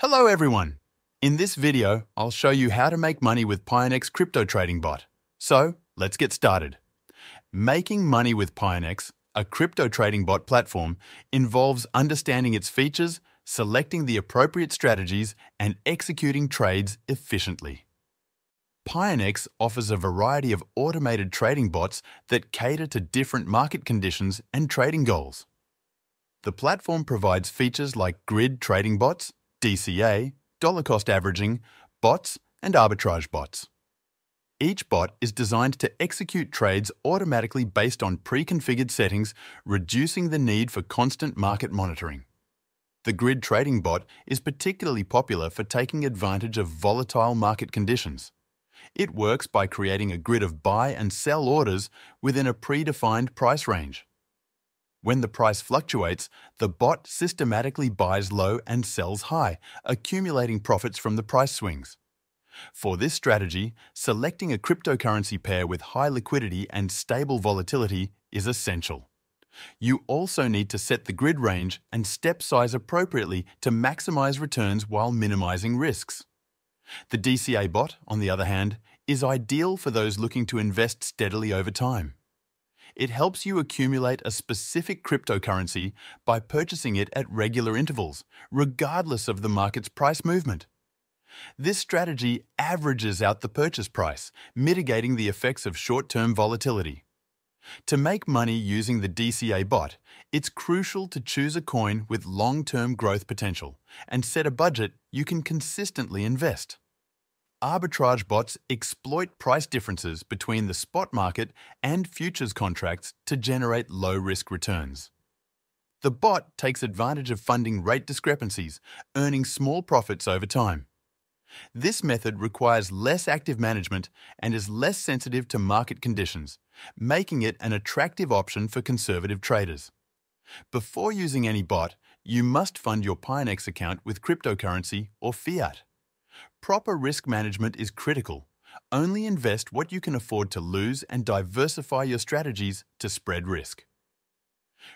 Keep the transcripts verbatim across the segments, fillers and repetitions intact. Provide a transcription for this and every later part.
Hello everyone! In this video, I'll show you how to make money with Pionex crypto trading bot. So, let's get started. Making money with Pionex, a crypto trading bot platform, involves understanding its features, selecting the appropriate strategies, and executing trades efficiently. Pionex offers a variety of automated trading bots that cater to different market conditions and trading goals. The platform provides features like grid trading bots, D C A, dollar cost averaging, bots, and arbitrage bots. Each bot is designed to execute trades automatically based on pre-configured settings, reducing the need for constant market monitoring. The grid trading bot is particularly popular for taking advantage of volatile market conditions. It works by creating a grid of buy and sell orders within a predefined price range. When the price fluctuates, the bot systematically buys low and sells high, accumulating profits from the price swings. For this strategy, selecting a cryptocurrency pair with high liquidity and stable volatility is essential. You also need to set the grid range and step size appropriately to maximize returns while minimizing risks. The D C A bot, on the other hand, is ideal for those looking to invest steadily over time. It helps you accumulate a specific cryptocurrency by purchasing it at regular intervals, regardless of the market's price movement. This strategy averages out the purchase price, mitigating the effects of short-term volatility. To make money using the D C A bot, it's crucial to choose a coin with long-term growth potential and set a budget you can consistently invest. Arbitrage bots exploit price differences between the spot market and futures contracts to generate low-risk returns. The bot takes advantage of funding rate discrepancies, earning small profits over time. This method requires less active management and is less sensitive to market conditions, making it an attractive option for conservative traders. Before using any bot, you must fund your Pionex account with cryptocurrency or fiat. Proper risk management is critical. Only invest what you can afford to lose and diversify your strategies to spread risk.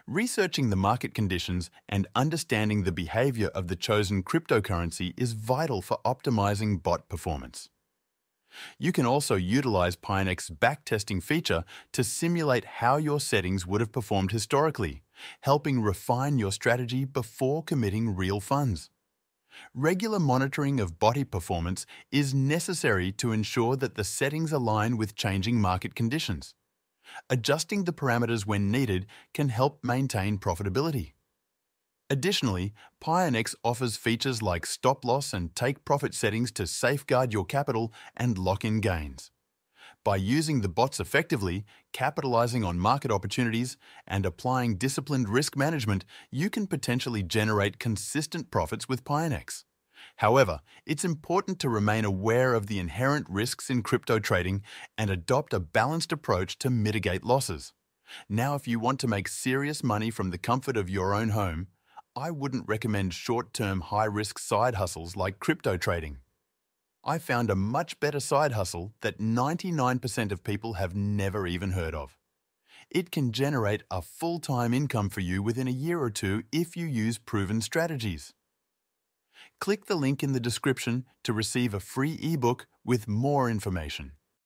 Researching the market conditions and understanding the behavior of the chosen cryptocurrency is vital for optimizing bot performance. You can also utilize Pionex's backtesting feature to simulate how your settings would have performed historically, helping refine your strategy before committing real funds. Regular monitoring of bot performance is necessary to ensure that the settings align with changing market conditions. Adjusting the parameters when needed can help maintain profitability. Additionally, Pionex offers features like stop-loss and take-profit settings to safeguard your capital and lock in gains. By using the bots effectively, capitalizing on market opportunities, and applying disciplined risk management, you can potentially generate consistent profits with Pionex. However, it's important to remain aware of the inherent risks in crypto trading and adopt a balanced approach to mitigate losses. Now, if you want to make serious money from the comfort of your own home, I wouldn't recommend short-term high-risk side hustles like crypto trading. I found a much better side hustle that ninety-nine percent of people have never even heard of. It can generate a full-time income for you within a year or two if you use proven strategies. Click the link in the description to receive a free ebook with more information.